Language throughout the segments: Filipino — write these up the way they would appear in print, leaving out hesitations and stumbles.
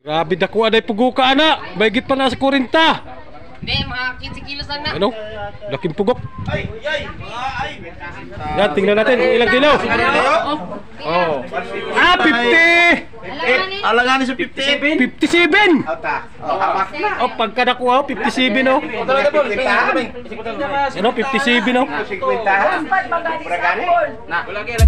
Grabe, dako aday pugok ka ana. Baygit pa na sa 40. Hindi, mga 15 kilos lang na. Ano? Laking pugok. Yan, tingnan natin ilang kilos. Oh. Ah, 50. Alanganin sa 57. 57. Oh, pagkadako ako, 57 oh. Ano, 57 oh. 50. Na, wala kaya.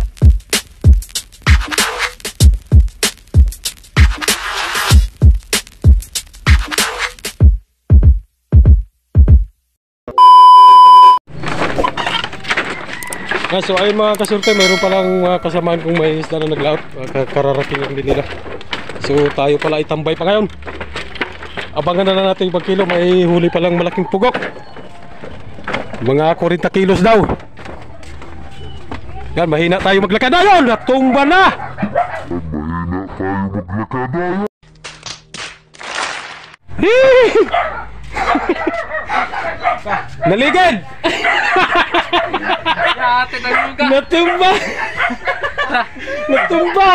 So ayun mga kasurte, mayroon palang kasamaan kong may isda na naglaot. Kararating lang din nila. So tayo pala itambay pa ngayon. Abangan na natin yung pagkilo. May huli palang malaking pugok. Mga 40 kilos daw. Yan, mahina tayo maglakad. Ayun, natumba na. Mahina tayo maglakad. Naligid. Natumba. Natumba.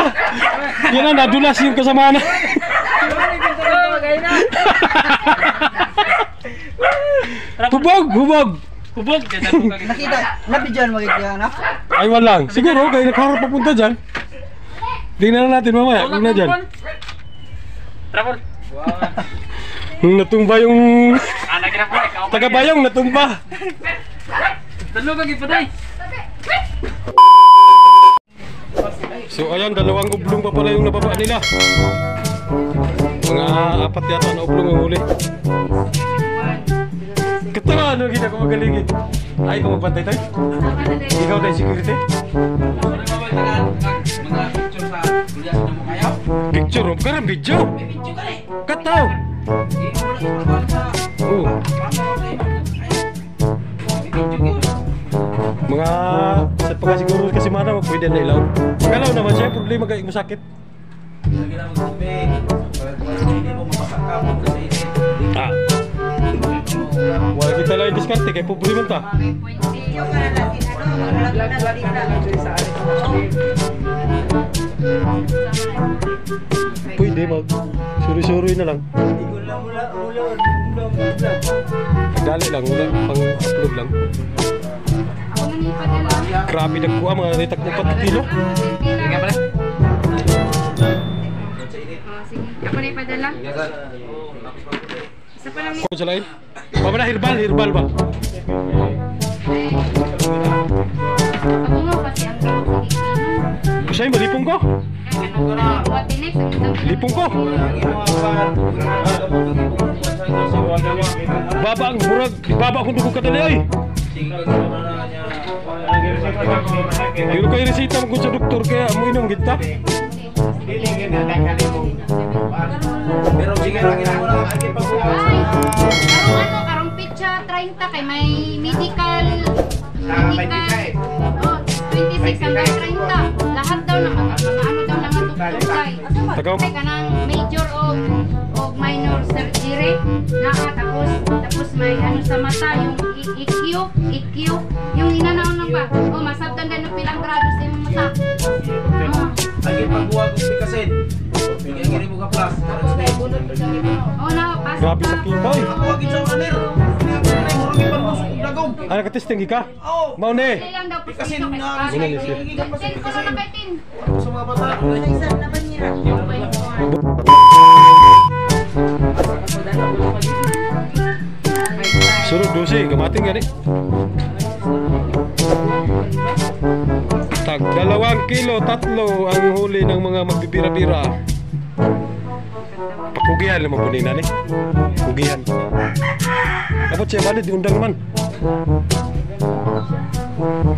Yan na, nadulas yung kasama na. Hubog, hubog. Hubog. Napidyan mo kaya na? Ay, walang. Siguro, kaya nakaharap papunta dyan. Tingnan na natin mamaya. Tingnan dyan. Travel. Natumba yung... Tagabayong natumba. So ayan, dalawang ublong pa pala yung nababa nila. Mga apat yata na ublong yung huli. Katawa, ano gina ko magaligin. Ay, kumapantay tayo. Ikaw tayo security. Picture, huwag ka rin video. Kataw. Mga sa pagkasiguro kasi mana magpwede na ilaw. Magalaw naman siya, problema kayong masakit. Wala kita lang yung diskarte, kaya problema ta. Pwede mag suri-suri na lang. Dali lang, wala pang-upload lang. Grabe nagkuha, mga naritak ng patikilo. Kung sa lain? Pamana, herbal, herbal ba? Siya yung malipong ko? Lipong ko? Baba ang murag, baba akong dugong kadali ay. Pero kayo resita mo sa doktor kaya mo inom kita. Pero sige lang ina ko lang akin pag ano karong pitsa 30 kay may medical. Oh, 26 hanggang 30. Lahat daw ng ano daw lang tukay. May kanang major o minor surgery na tapos may ano sa mata yung EQ yung inanaw na ba? Oh, masabtan daw pilang grado sa imong mata. Lagi pagbuwag og pikasin. Bigyan giri mo ka plus. Oh na, pass. Grabe sa kitoy. Buwag gid sa runner. Ana ka testing ka? Mao ne. Pikasin na. Sa mga bata, isa na ba niya? Suruh dosi, kamating gani. Tag 2 kilo, 3 ang huli ng mga magbibira-bira. Pakugihan naman po nina ni. Pakugihan. Dapat siya bali, diundang man.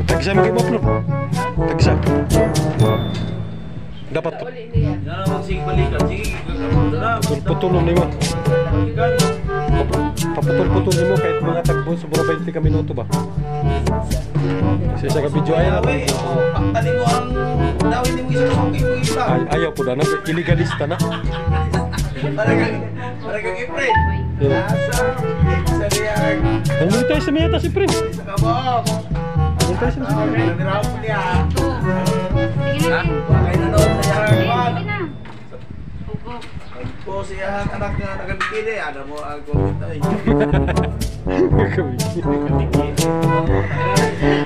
Tagsa magibaplo. Tagsa. Dapat po. Putulong ni mo. Paputol-putol ni mo kahit mga tagbo. Sobra 20 ka minuto ba? Kasi sa kabidyo ayaw natin. Pakali mo ang dawin ni mo isa sa kayong-iba. Ayaw po na. Illegalista na. Paragang i-print. Nasa. Sa riyag. Nandun tayo sa mayata si Prin. Sa kabok. Nandun tayo sa mayata. Nandiraan po niya. Sige na. Sige na. Sige na. Kau sih anak-anak akan bikin deh, ada mau aku minta ini.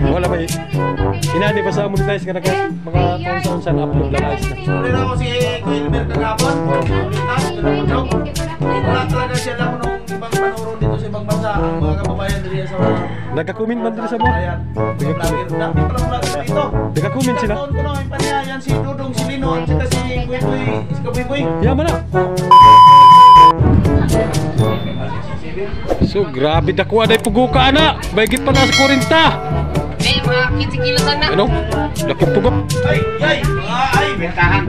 Wala ba inaani ba sa amin tayo sa kanakit mga konsonan upload na ayos na. Sorry na ko si Kuilmer kagapon. Wala talaga siya lang nung ibang panuro dito sa ibang bansa. Ang mga kababayan dito sa mga nagka-comment man dito sa mga vlogger. Dami palang vlogger dito. Nagka-comment sila. Taon ko na ang panayayan si Dudong, si Lino at sita si Kuilmer. Iskabuy-buy. Yaman na. So grabe dakuha day pugok ka ana. Baygit pa na sa 40. May mga kilos na. Ano? Laki pugok. Ay, bentahan.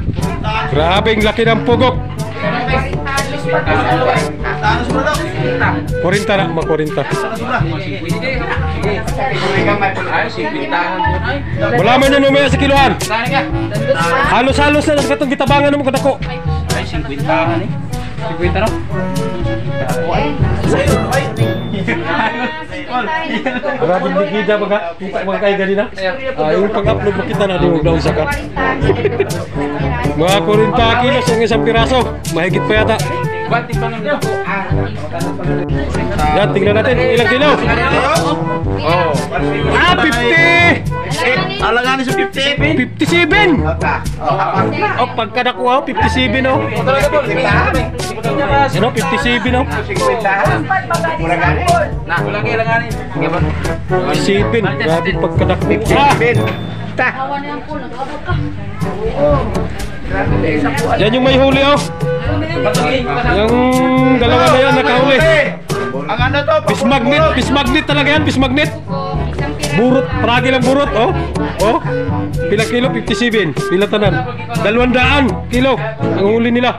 Grabe ang laki ng pugok. 40 na, mga 40. Wala man yun umaya sa kiloan. Halos-halos na katong gitabangan mo kadako. Ay, 50 na ni. 50 na. Grabe di kita mga kaigali na. Yung pag-upload mo kita na di huwag daw sa ka. Mga 40 kilos ang isang piraso. Mahigit pa yata. Yan, tingnan natin. Ilang kilo? Ah, 50! Alangan sa 57? 57! O, pagka nakuha ko, 57 o. Ano, 57 o. 57, grabe pagka nakuha. Yan yung may huli o. Yung dalawa na yan nakahuli. Ang ano to? Fish magnet talaga yan, fish magnet. Burot, paragi lang burot, oh. Oh. Pila kilo? 57. Pila tanan? 200 kilo. Ang huli nila.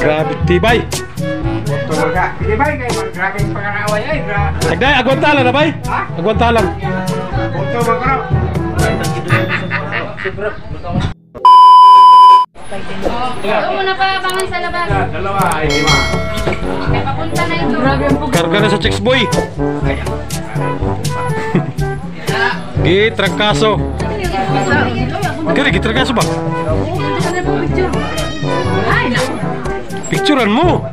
Grabe, tibay. Tibay kayo, grabe yung pangaraway ay. Sagday, agwantalan na bay? Agwantalan. Punto magro. Sobra. Ano muna pa abangan sa labas? Dalawa ay lima. Papunta na ito. Karga na sa chicks boy. Gitrangkaso. Kaya gitrangkaso ba? Picturean mo.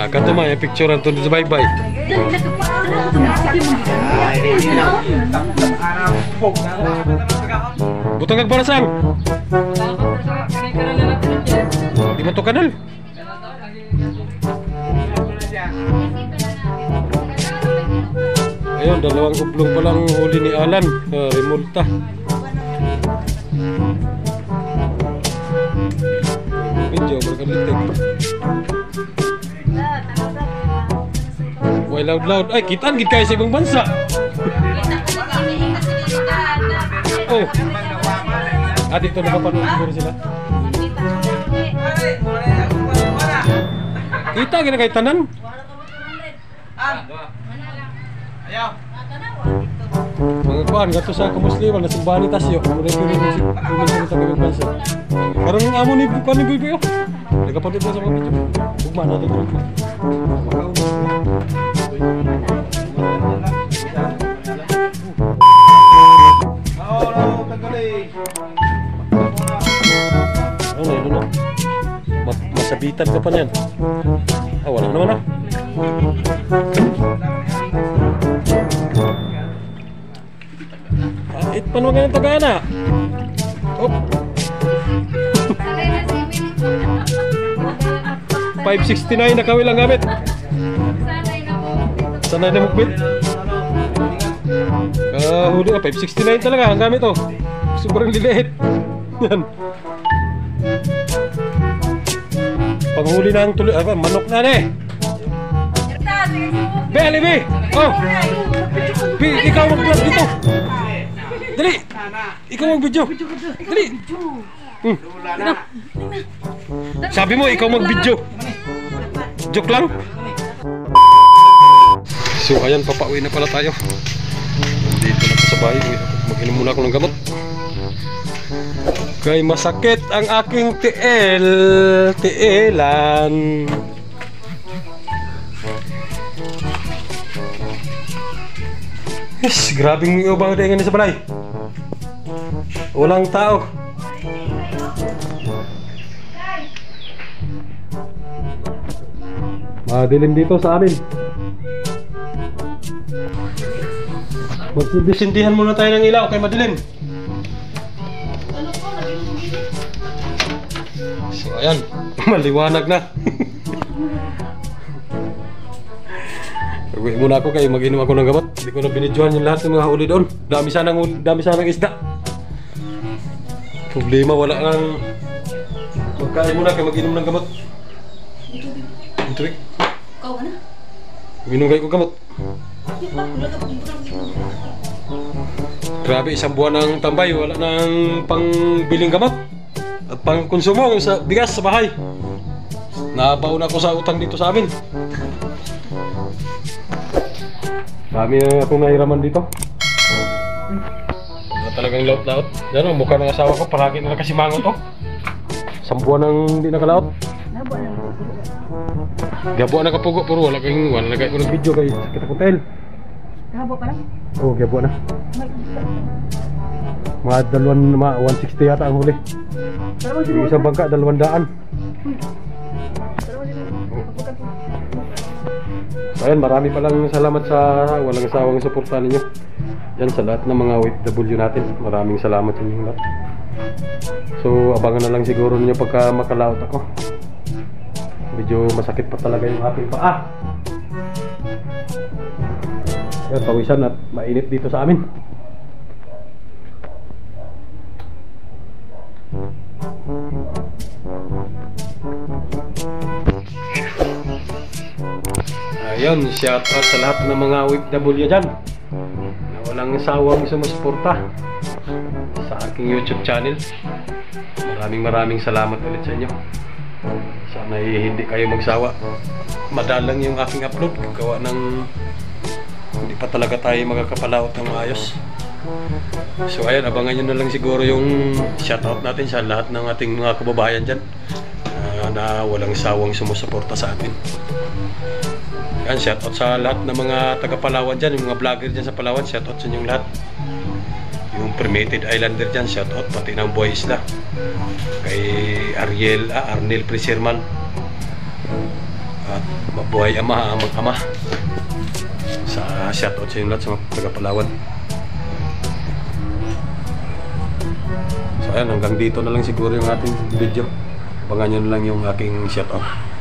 Agad naman yung picturean to sa bye-bye. Butang nagbarasang. Di mo to kanal. Ayun, dalawang uplong palang huli ni Alan. Remulta. Medyo magkalitig. Way loud. Ay, kitaan gid kayo sa ibang bansa. Oh. Adik to nakapanood sila. Kita gina kay tanan. Ayaw. Mga kuan gato sa kamusliman na simbahan ni Tasyo. Mga taga bansa. Karon amo ni kuan ni Bibi. Nagapatid sa mga video. Ugma na to. Sabitan ka pa niyan. Ah, wala naman ah. Kahit pa naman ganyan tagaan ah. Oh. 569 na kawil ang gamit. Sanay na mukbit. Kahuli ah, 569 talaga ang gamit oh. Sobrang lilihit. Yan. Panghuli na ang tuloy. Ay, manok na na eh. Be, alibi! Oh! Be, ikaw mag-vlog dito. Dali! Ikaw mag-video. Dali! Sabi mo, ikaw mag-video. Joke lang. So, ayan, papauwi na pala tayo. Dito na pa sa bahay. Mag-inom muna ako ng gamot. Kay masakit ang aking tielan. Yes, grabing ubang tingin sa balay. Walang tao. Dilim dito sa amin. Magsisindihan muna tayo ng ilaw kay madilim. So ayan, maliwanag na. Uwi muna ako kay mag-inom ako ng gamot. Hindi ko na binidyohan yung lahat ng mga huli doon. Dami sanang isda. Problema, wala nang magkain muna kay mag-inom ng gamot. Tubig. Kau mana? Minum kayak gamot. Grabe, isang buwan ng tambay, wala nang pangbiling gamot at pangkonsumo sa bigas sa bahay. Nabaon ako sa utang dito sa amin. Dami na akong nahiraman dito. Wala talagang laot-laot. Yan o, mukha ng asawa ko, palagi na lang kasi mangot o. Isang buwan ng hindi nakalaot. Gabuan na kapugo, puro wala kayong wala na kayo ng video kayo kita kutel. Gabuan pa lang? Oo, gabuan na. Mga dalawang, mga 160 yata ang huli. Yung isang bangka, 200. So ayan, marami palang salamat sa walang sawang suporta ninyo. Yan, sa lahat ng mga OFW natin, maraming salamat sa inyo lahat. So abangan na lang siguro ninyo pagka makalaot ako. Medyo masakit pa talaga yung aking paa. Yan, pawisan at mainit dito sa amin. Ayun, shout out sa lahat ng mga OFW dyan na walang sawang sumusuporta sa aking YouTube channel. Maraming salamat ulit sa inyo. Sana hindi kayo magsawa. Madalang yung aking upload, gawa ng hindi pa talaga tayo magkakapalaot ng maayos. So ayan, abangan nyo na lang siguro yung shoutout natin sa lahat ng ating mga kababayan dyan na walang sawang sumusuporta sa atin. Ayan, shoutout sa lahat ng mga taga-Palawan dyan, yung mga vlogger dyan sa Palawan, shoutout sa inyong lahat. Yung Primitive Islander dyan, shoutout pati ng Boy Isla, kay Arnel Preserman at mabuhay ama, amang ama. Sa shoutout sa inyo lahat sa mga taga-Palawan. So ayan, hanggang dito na lang siguro yung ating video. Abangan nyo na lang yung aking shoutout.